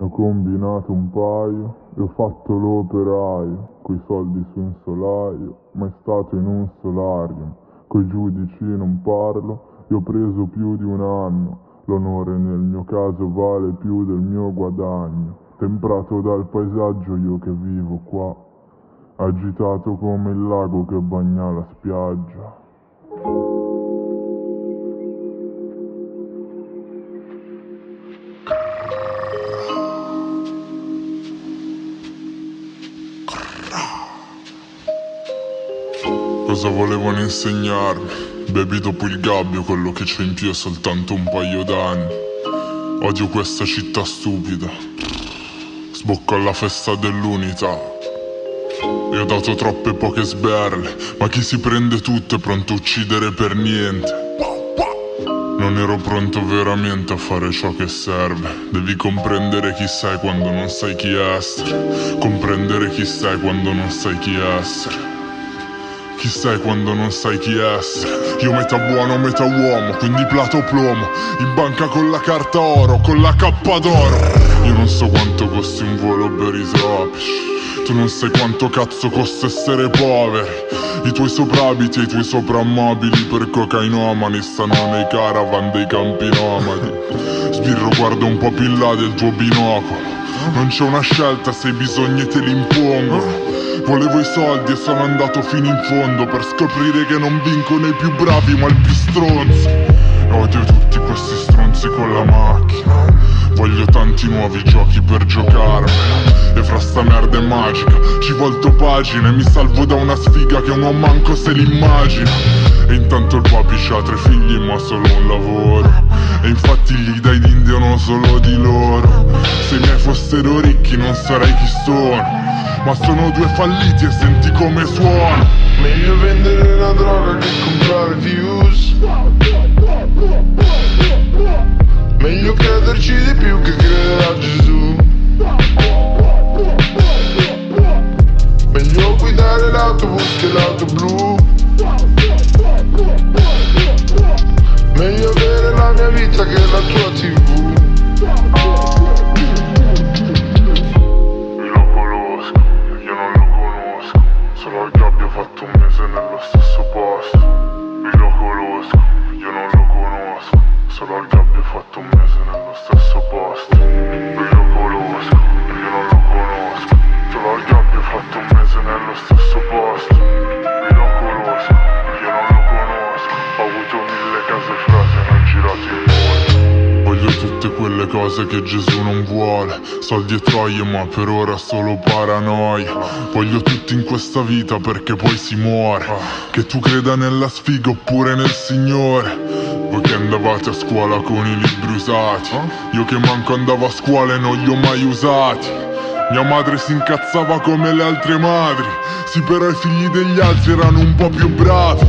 Ne ho combinato un paio e ho fatto l'operaio, coi soldi su un solaio, ma è stato in un solarium. Coi giudici non parlo, io ho preso più di un anno, l'onore nel mio caso vale più del mio guadagno, temprato dal paesaggio io che vivo qua, agitato come il lago che bagna la spiaggia. Cosa volevano insegnarmi? Bevi dopo il gabbio, quello che c'è in più è soltanto un paio d'anni. Odio questa città stupida, sbocco alla festa dell'unità. E ho dato troppe poche sberle, ma chi si prende tutto è pronto a uccidere per niente. Non ero pronto veramente a fare ciò che serve. Devi comprendere chi sei quando non sai chi essere. Comprendere chi sei quando non sai chi essere. Chi sei quando non sai chi essere? Io metà buono, metà uomo, quindi plato plomo. In banca con la carta oro, con la cappa d'oro. Io non so quanto costi un volo per i tropici. Tu non sai quanto cazzo costa essere poveri. I tuoi soprabiti e i tuoi soprammobili per cocainomani stanno nei caravan dei campi nomadi. Sbirro, guarda un po' più in là del tuo binocolo. Non c'è una scelta, se hai bisogno te li impongo. Volevo i soldi e sono andato fino in fondo per scoprire che non vincono i più bravi ma i più stronzi. Odio tutti questi stronzi con la macchina. Voglio tanti nuovi giochi per giocarmela. E fra sta merda è magica, ci volto pagine. Mi salvo da una sfiga che uno manco se l'immagina. E intanto il papi c'ha 3 figli ma solo un lavoro. E infatti gli dai d'indiano solo di loro. Se i miei fossero ricchi non sarei chi sono, ma sono 2 falliti e senti come suona. Meglio vendere una droga che comprare views. Meglio crederci di più che credere a Gesù. Meglio guidare l'autobus che l'auto blu. Meglio avere la mia vita che la tua TV. Ho fatto 1 mese nello stesso posto. Io lo conosco, io non lo conosco. Solo al gabbio ho fatto 1 mese nello stesso posto. Io lo conosco, io non lo conosco. Solo al gabbio ho fatto 1 mese nello stesso posto. Io lo conosco, io non lo conosco. Ho avuto 1000 case frasi e non girato il mondo. Voglio tutte quelle cose che Gesù non vuole. Soldi e troie ma per ora solo paranoia. Voglio tutti in questa vita perché poi si muore. Che tu creda nella sfiga oppure nel Signore. Voi che andavate a scuola con i libri usati. Io che manco andavo a scuola e non li ho mai usati. Mia madre si incazzava come le altre madri. Sì, però i figli degli altri erano un po' più bravi.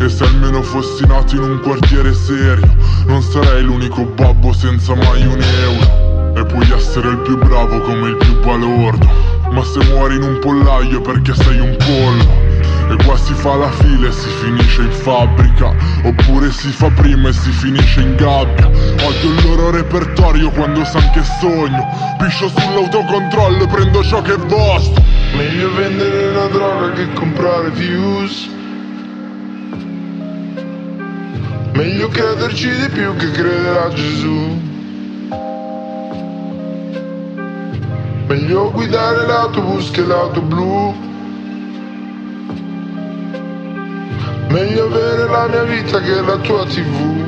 E se almeno fossi nato in un quartiere serio, non sarei l'unico babbo senza mai un euro. E puoi essere il più bravo come il più balordo, ma se muori in un pollaio è perché sei un pollo. E qua si fa la fila e si finisce in fabbrica, oppure si fa prima e si finisce in gabbia. Odio il loro repertorio quando san che sogno. Piscio sull'autocontrollo e prendo ciò che è vostro. Meglio vendere una droga che comprare views. Meglio crederci di più che credere a Gesù. Meglio guidare l'autobus che l'auto blu. Meglio avere la mia vita che la tua TV.